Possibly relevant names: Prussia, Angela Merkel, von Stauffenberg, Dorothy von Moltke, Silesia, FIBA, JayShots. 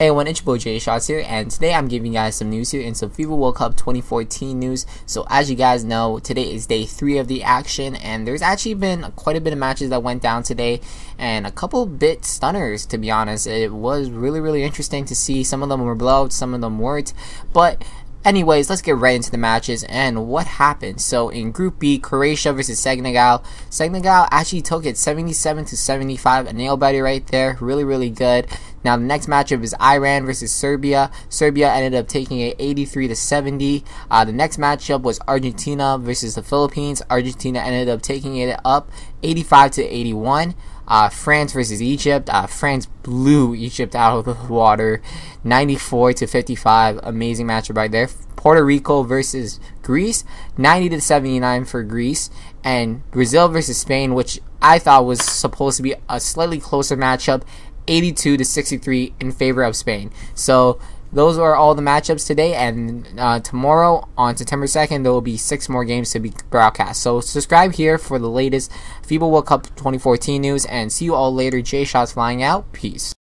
Hey everyone, it's your boy JayShots here, and today I'm giving you guys some news here and some FIBA World Cup 2014 news. So as you guys know, today is day 3 of the action, and there's actually been quite a bit of matches that went down today, and a couple bit stunners, to be honest. It was really interesting to see. Some of them were blowouts, some of them weren't, but anyways, let's get right into the matches and what happened. So in Group B, Croatia versus Senegal. Senegal actually took it 77-75, a nail biter right there, really good. Now the next matchup is Iran versus Serbia. Serbia ended up taking it 83-70. The next matchup was Argentina versus the Philippines. Argentina ended up taking it up 85-81. France versus Egypt. France blew Egypt out of the wawater, 94-55. Amazing matchup right there. Puerto Rico versus Greece, 90-79 for Greece. And Brazil versus Spain, which I thought was supposed to be a slightly closer matchup, 82-63 in favor of Spain. So those are all the matchups today, and tomorrow on September 2nd there will be 6 more games to be broadcast. So subscribe here for the latest FIBA World Cup 2014 news, and see you all later. JayShots flying out. Peace.